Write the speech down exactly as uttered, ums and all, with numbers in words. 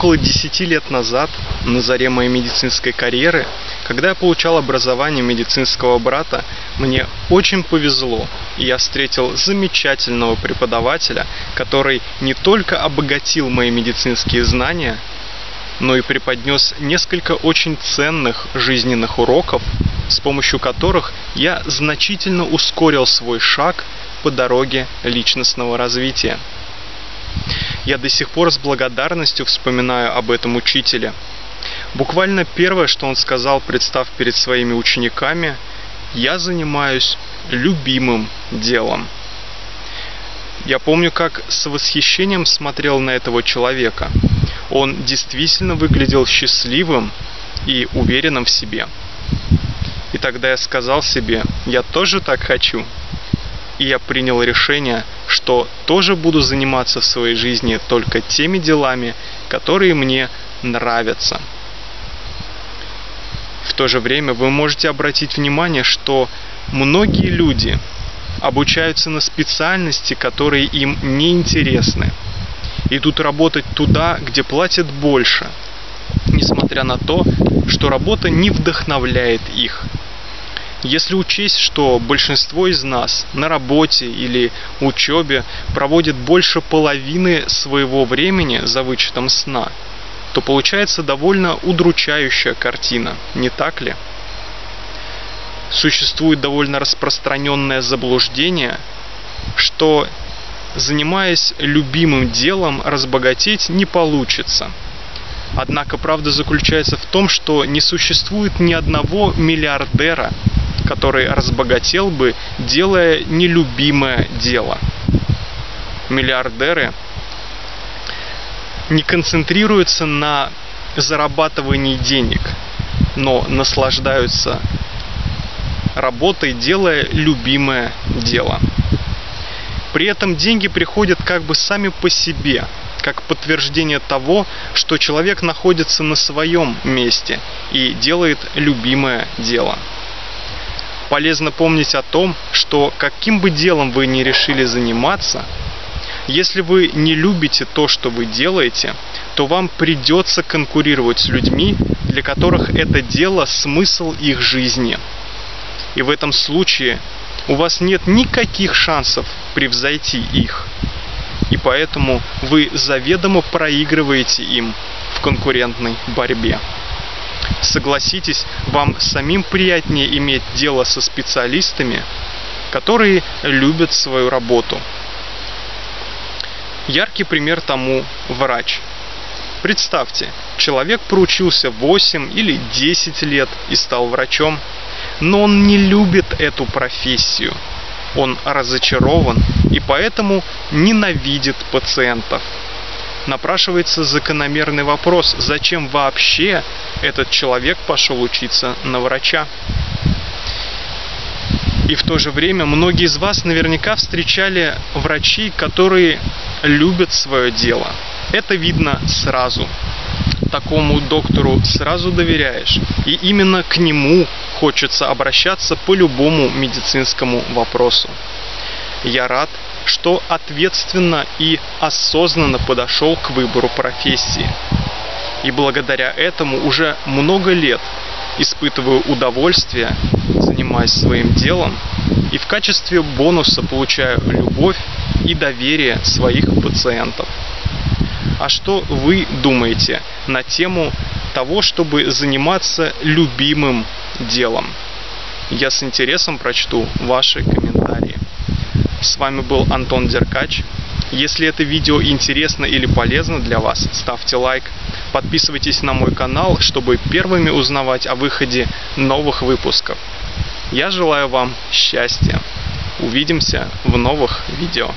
около десяти лет назад, на заре моей медицинской карьеры, когда я получал образование медицинского брата, мне очень повезло, и я встретил замечательного преподавателя, который не только обогатил мои медицинские знания, но и преподнес несколько очень ценных жизненных уроков, с помощью которых я значительно ускорил свой шаг по дороге личностного развития. Я до сих пор с благодарностью вспоминаю об этом учителе. Буквально первое, что он сказал, представ перед своими учениками: «Я занимаюсь любимым делом». Я помню, как с восхищением смотрел на этого человека. Он действительно выглядел счастливым и уверенным в себе. И тогда я сказал себе: «Я тоже так хочу». И я принял решение, что тоже буду заниматься в своей жизни только теми делами, которые мне нравятся. В то же время вы можете обратить внимание, что многие люди обучаются на специальности, которые им не интересны. Идут работать туда, где платят больше, несмотря на то, что работа не вдохновляет их. Если учесть, что большинство из нас на работе или учебе проводит больше половины своего времени за вычетом сна, то получается довольно удручающая картина, не так ли? Существует довольно распространенное заблуждение, что, занимаясь любимым делом, разбогатеть не получится. Однако правда заключается в том, что не существует ни одного миллиардера, который разбогател бы, делая нелюбимое дело. Миллиардеры не концентрируются на зарабатывании денег, но наслаждаются работой, делая любимое дело. При этом деньги приходят как бы сами по себе, как подтверждение того, что человек находится на своем месте и делает любимое дело. Полезно помнить о том, что каким бы делом вы ни решили заниматься, если вы не любите то, что вы делаете, то вам придется конкурировать с людьми, для которых это дело – смысл их жизни. И в этом случае у вас нет никаких шансов превзойти их, и поэтому вы заведомо проигрываете им в конкурентной борьбе. Согласитесь, вам самим приятнее иметь дело со специалистами, которые любят свою работу. Яркий пример тому – врач. Представьте, человек проучился восемь или десять лет и стал врачом, но он не любит эту профессию. Он разочарован и поэтому ненавидит пациентов. Напрашивается закономерный вопрос: зачем вообще этот человек пошел учиться на врача? И в то же время многие из вас наверняка встречали врачей, которые любят свое дело. Это видно сразу. Такому доктору сразу доверяешь, и именно к нему хочется обращаться по любому медицинскому вопросу. Я рад, что ответственно и осознанно подошел к выбору профессии. И благодаря этому уже много лет испытываю удовольствие, занимаясь своим делом, и в качестве бонуса получаю любовь и доверие своих пациентов. А что вы думаете на тему того, чтобы заниматься любимым делом? Я с интересом прочту ваши комментарии. С вами был Антон Деркач. Если это видео интересно или полезно для вас, ставьте лайк, подписывайтесь на мой канал, чтобы первыми узнавать о выходе новых выпусков. Я желаю вам счастья. Увидимся в новых видео.